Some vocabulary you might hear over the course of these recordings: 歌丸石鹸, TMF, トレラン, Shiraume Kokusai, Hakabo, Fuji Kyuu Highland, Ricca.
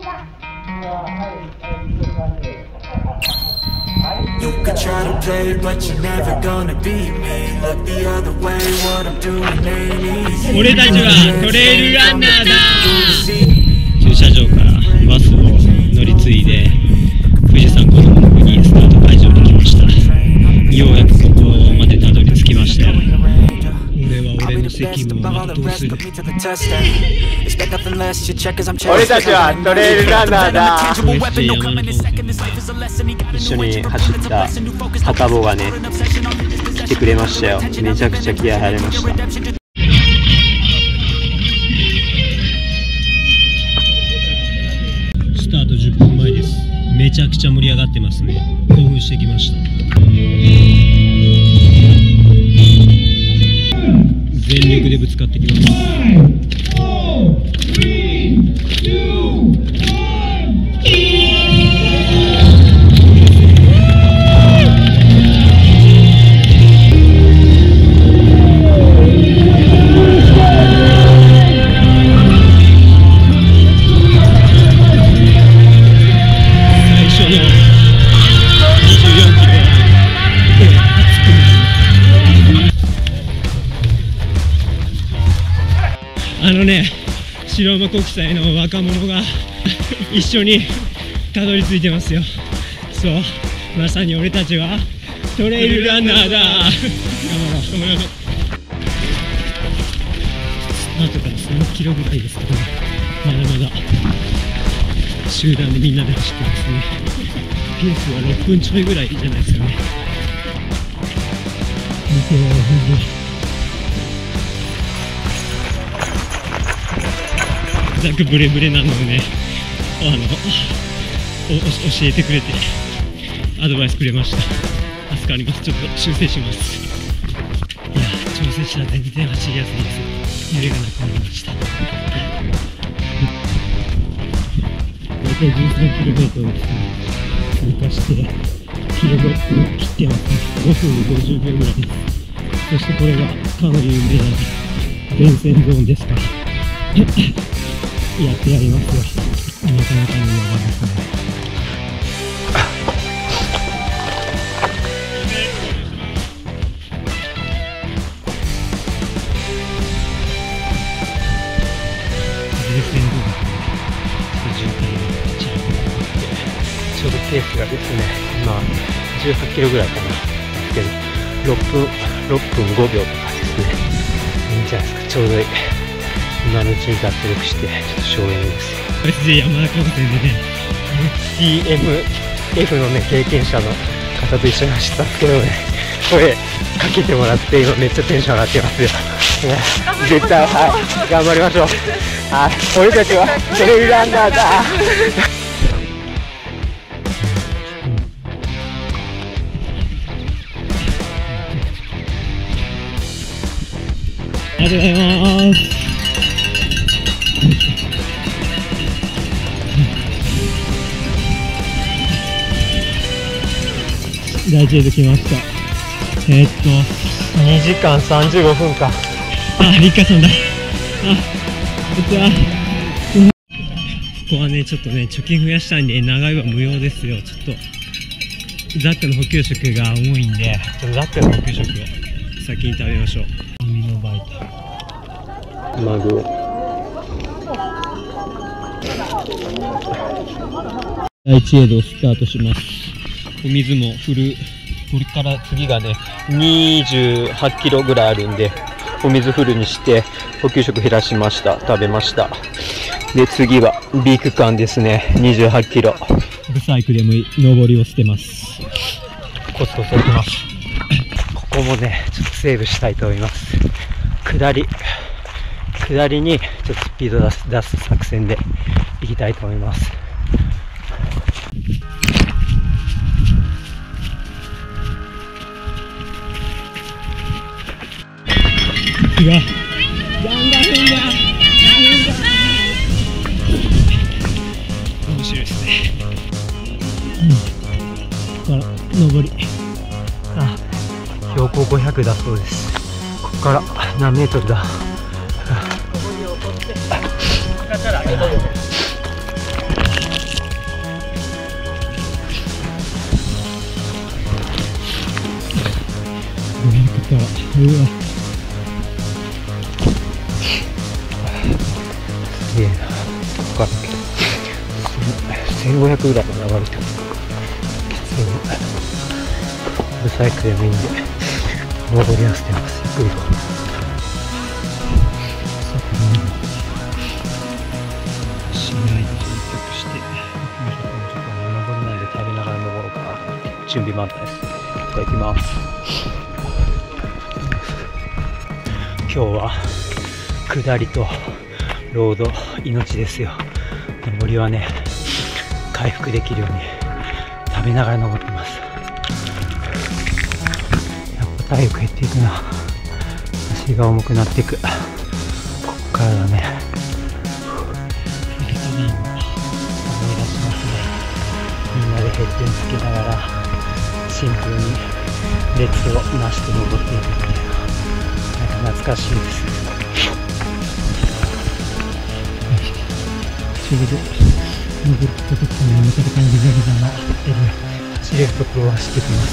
You could try to play, but you're never gonna beat me. Look the other way, what I'm doing ain't easy. 俺たちはトレイルランナーだ。駐車場からバスを乗り継いで富士山湖の奥にスタート会場に来ました。ようやくここまでたどり着きました。俺たちはトレイルランナーだ。一緒に走ったハカボがね、来てくれましたよ。めちゃくちゃ気合入りました。スタート10分前です。めちゃくちゃ盛り上がってますね。興奮してきました。全力でぶつかってきます。白馬国際の若者が一緒にたどり着いてますよ。そう、まさに俺たちはトレイルランナーだ。あとから3キロぐらいですけど、まだまだ集団でみんなで走ってますね。ペースは6分ちょいぐらいじゃないですかね。見てよ、ほんとにザクブレブレなのをね、教えてくれて、アドバイスくれました。助かります。ちょっと修正します。いや、調整したら全然走りやすいです。揺れがなくなりました。大体13kmですね。通過してキロを切ってます。5分50秒ぐらいです。そしてこれがかなり有名な電線ゾーンですから、やってやりますよ。なかなかにやらないですね。ちょうどペースがですね、今18キロぐらいかなですけど、6分5秒とかですね。いいんじゃないですか、ちょうどいい。今のうちに脱力して、ちょっと省エネですよ。山中湖でね、TMF のね、経験者の方と一緒に走ったんですけどね、声かけてもらって、今めっちゃテンション上がってますよ。絶対、はい、頑張りましょう。あ、俺たちはトレイルランナーだ。ありがとうございます。大丈夫、来ました。2時間35分か。あ、リッカさんだ。あ、こんにちは。ここはね、ちょっとね、貯金増やしたいんで、長いは無用ですよ。ちょっとザックの補給食が重いんで、ザックの補給食を先に食べましょう。耳のバイト。マグロ。第一エイドをスタートします。お水も振る。これから次がね、28キロぐらいあるんで、お水フルにして、補給食減らしました。食べました。で、次は、ビーク間ですね。28キロ。ブサイクでもいい。登りを捨てます。コツコツやってます。ここもね、ちょっとセーブしたいと思います。下りに、ちょっとスピード出す作戦でいきたいと思います。だんだん変だ。面白いですね。うん。ここから上り。あ、標高500だそうです。ここから何メートルだ。上りを取って。すげえな。分かんないけど1500ぐらい上がるってこときついな。ブサイクでもいいんで登り合わせてます。ゆっくりと準備満タンです。いただきます。今日は下りとロード命ですよ。上りはね、回復できるように食べながら登ってます。やっぱ体力減っていくな。足が重くなっていく。ここからだね。思い出しますね。みんなでヘッドにつけながら。シンプルに列をなして登っているみたいな、なんか懐かしいです。不思議で登った時にめちゃくちゃリベルだなっていう走れるところは走ってきます。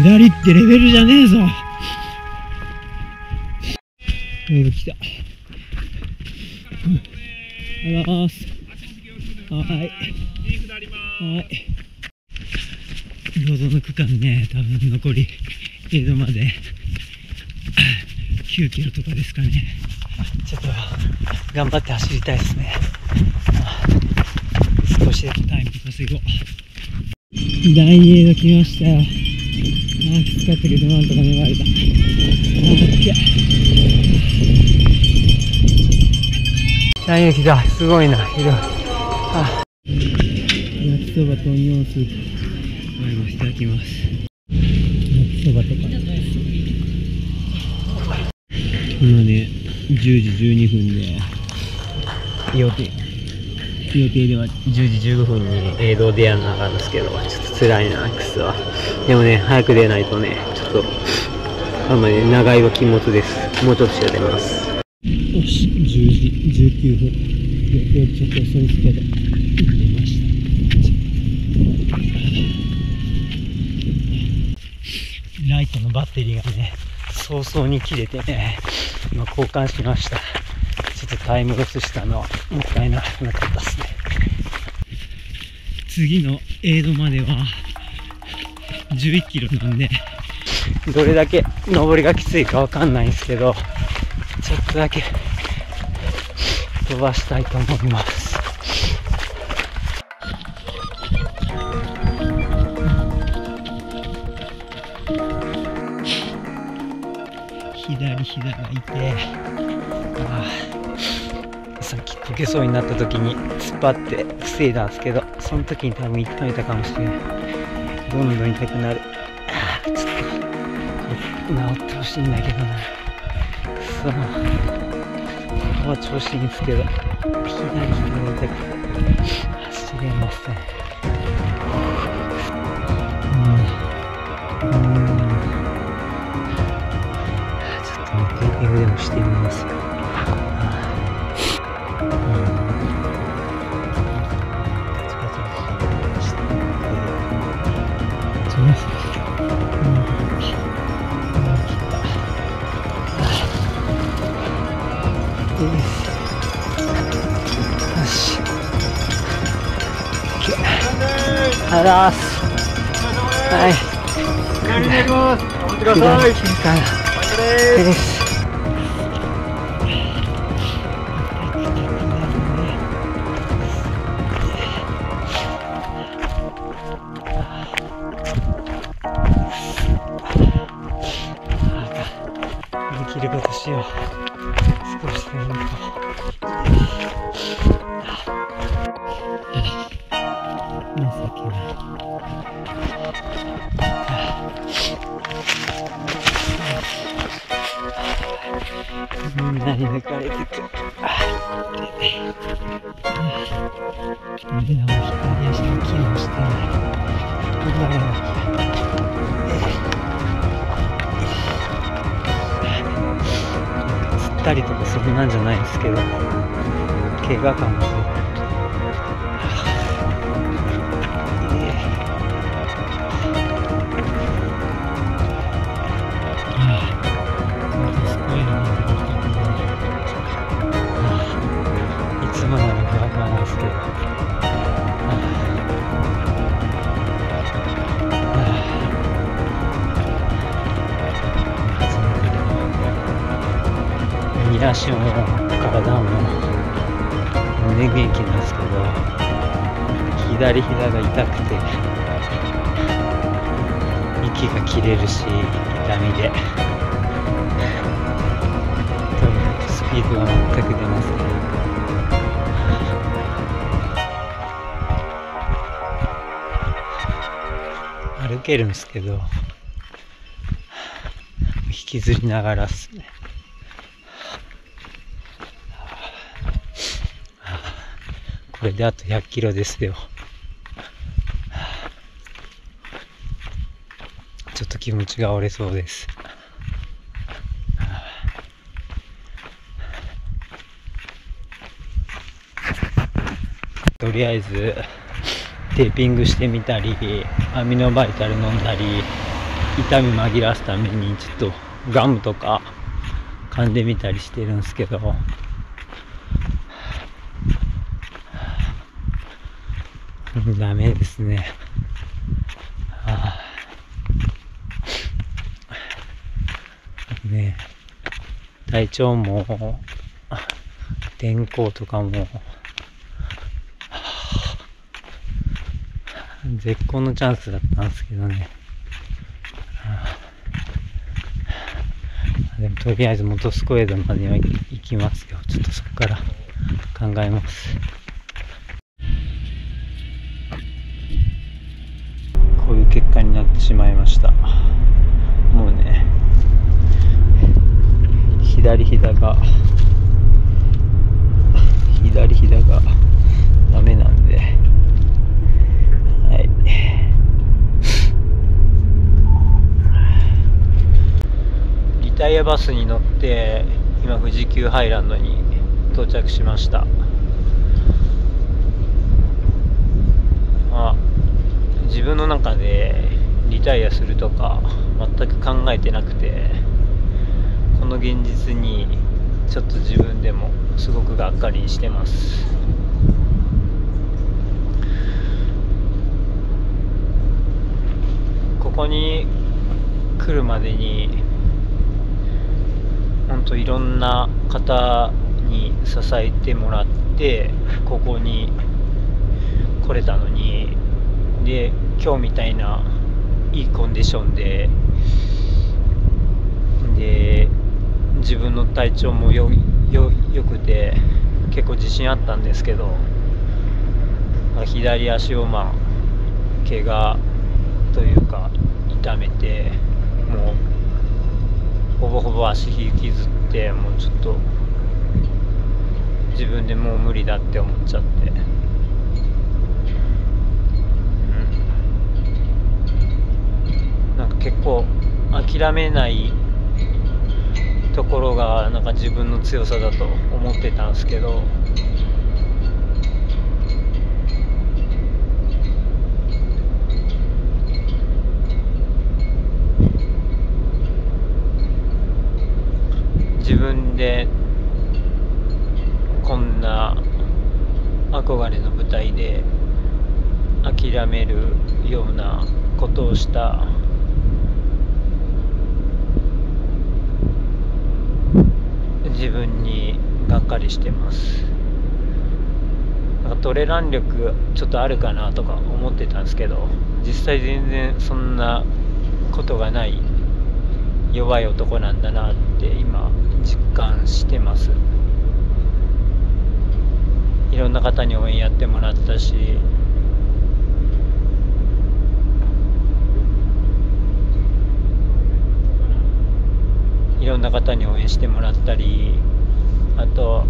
下りってレベルじゃねえぞ。メール来た。はい。ロードの区間ね、多分残り江戸まで9キロとかですかね。ちょっと頑張って走りたいですね。少しだけタイムとかすごい。第2江戸来ましたよ。きつかったけどなんとか粘れた。大雪だ。すごいな。広い。焼きそばとオニオンスープ。はい、もいただきます。焼きそばとか。今ね、10時12分で予定では10時15分に映像でやるのがあるんですけど、ちょっと辛いな、クスは。でもね、早く出ないとね、ちょっと、あんまり、ね、長いは禁物です。もうちょっとしか出ます。よし、10時19分。予定ちょっと遅いですけど、出ました。ライトのバッテリーがね、早々に切れてね、今交換しました。ちょっとタイムロスしたのはもったいなくなかったですね。次のエイドまでは11キロなんで、どれだけ登りがきついかわかんないんですけど、ちょっとだけ飛ばしたいと思います。左膝が痛い。さっきこけそうになった時に突っ張って防いだんですけど、その時に多分痛めたかもしれない。どんどん痛くなる。ちょっと治ってほしいんだけどな。そう、ここは調子いいんですけど、左膝が痛くて走れません。ちょっとテーピングでもしてみますよ。よし。あらーす。はい。お帰りになります。お待ちください。お疲れです。切り方しよう。少しでいいのか。情けない。みんなに抜かれてく。腕を左足に気をしてない。たりとかそんなんじゃないですけど、怪我感もいつもならふわふわなんですけど。足も体も胸元気なんですけど、左膝が痛くて息が切れるし、痛みでとにかくスピードが全く出ますね。歩けるんですけど引きずりながらっすね。これであと100キロですよ。ちょっと気持ちが折れそうです。とりあえずテーピングしてみたり、アミノバイタル飲んだり、痛み紛らすためにちょっとガムとか噛んでみたりしてるんですけど、ダメですね。ね、体調も天候とかも絶好のチャンスだったんですけどね。でもとりあえず元スコエドまでは行きますよ。ちょっとそこから考えます。結果になってしまいました。もうね、左膝がダメなんで、はい。リタイアバスに乗って今富士急ハイランドに到着しました。自分の中でリタイアするとか全く考えてなくて、この現実にちょっと自分でもすごくがっかりしてます。ここに来るまでに本当いろんな方に支えてもらってここに来れたのに、で今日みたいないいコンディションで、自分の体調もよくて結構自信あったんですけど、左足を怪我というか痛めて、もうほぼ足引きずって、もうちょっと自分でもう無理だって思っちゃって。結構諦めないところがなんか自分の強さだと思ってたんですけど、自分でこんな憧れの舞台で諦めるようなことをした自分にがっかりしてます。なんかトレラン力ちょっとあるかなとか思ってたんですけど、実際全然そんなことがない弱い男なんだなって今実感してます。いろんな方に応援やってもらったし、いろんな方に応援してもらったり、あと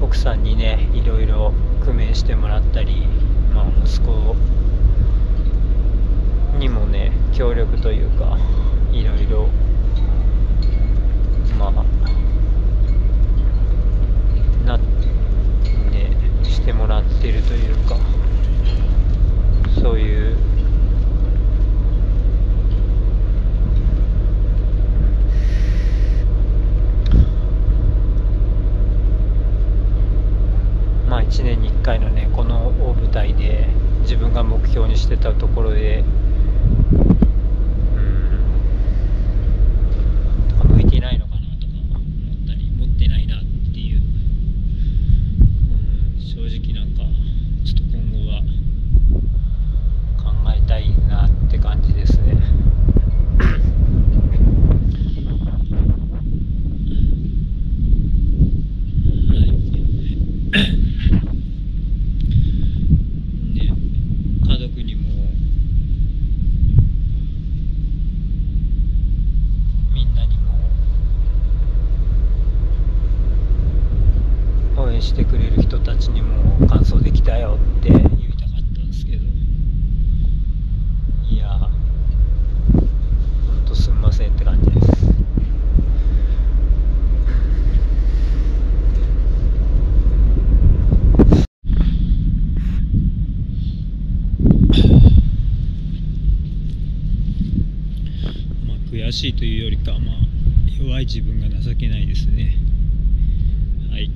奥さんにね、いろいろ工面してもらったり、まあ、息子にもね、協力というかいろいろまあしてもらってるというか、そういうまあ1年に1回のね、この大舞台で自分が目標にしてたところでしてくれる人たちにも完走できたよって言いたかったんですけど、いやほんとすんませんって感じです。まあ悔しいというよりか、まあ弱い自分が情けないですね。はい。